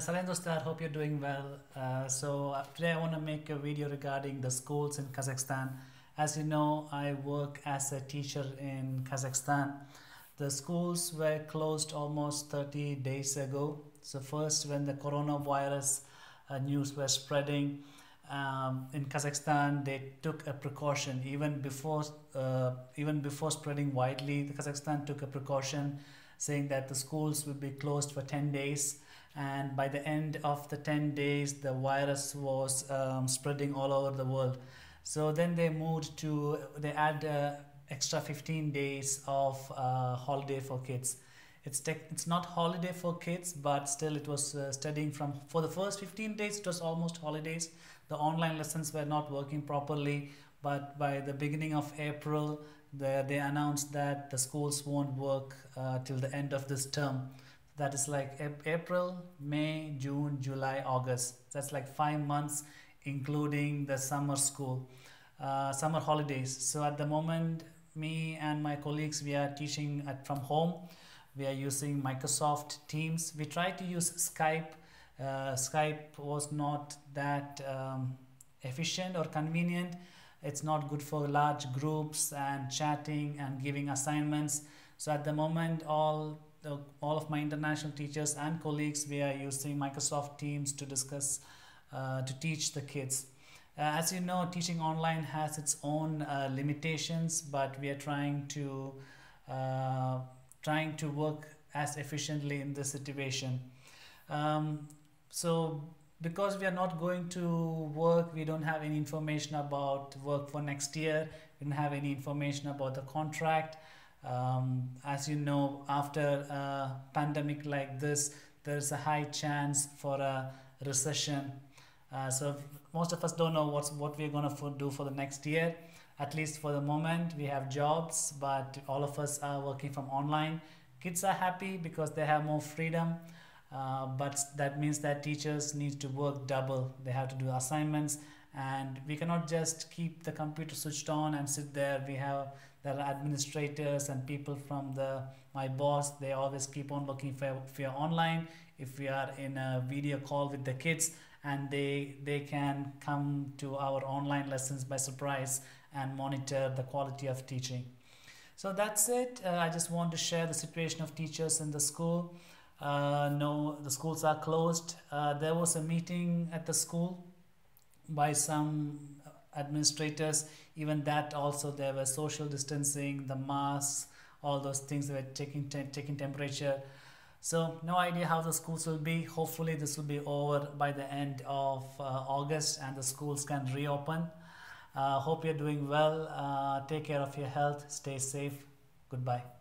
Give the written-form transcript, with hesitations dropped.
Salam dostlar, hope you're doing well. So today I want to make a video regarding the schools in Kazakhstan. As you know, I work as a teacher in Kazakhstan. The schools were closed almost 30 days ago. So first, when the coronavirus news was spreading in Kazakhstan, they took a precaution. Even before spreading widely, Kazakhstan took a precaution, saying that the schools would be closed for 10 days. And by the end of the 10 days, the virus was spreading all over the world. So then they add extra 15 days of holiday for kids. It's not holiday for kids, but still it was studying for the first 15 days, it was almost holidays. The online lessons were not working properly, but by the beginning of April, they announced that the schools won't work till the end of this term. That is like April, May, June, July, August. That's like 5 months, including the summer school, summer holidays. So at the moment, me and my colleagues, we are teaching from home. We are using Microsoft Teams. We tried to use Skype. Skype was not that efficient or convenient. It's not good for large groups and chatting and giving assignments. So at the moment, all of my international teachers and colleagues, we are using Microsoft Teams to discuss, to teach the kids. As you know, teaching online has its own limitations, but we are trying to work as efficiently in this situation. So because we are not going to work, we don't have any information about work for next year. We don't have any information about the contract. As you know, after a pandemic like this, there's a high chance for a recession. So most of us don't know what we're going to do for the next year. At least for the moment, we have jobs, but all of us are working from online. Kids are happy because they have more freedom, but that means that teachers need to work double. They have to do assignments, and we cannot just keep the computer switched on and sit there. There are administrators and people from my boss. They always keep on looking if we are online, if we are in a video call with the kids, and they can come to our online lessons by surprise and monitor the quality of teaching. So that's it. I just want to share the situation of teachers in the school. No, the schools are closed. There was a meeting at the school by some administrators. Even that also, there were social distancing, the masks, all those things. They were taking temperature. So no idea how the schools will be. Hopefully this will be over by the end of August and the schools can reopen. Hope you're doing well. Take care of your health. Stay safe. Goodbye.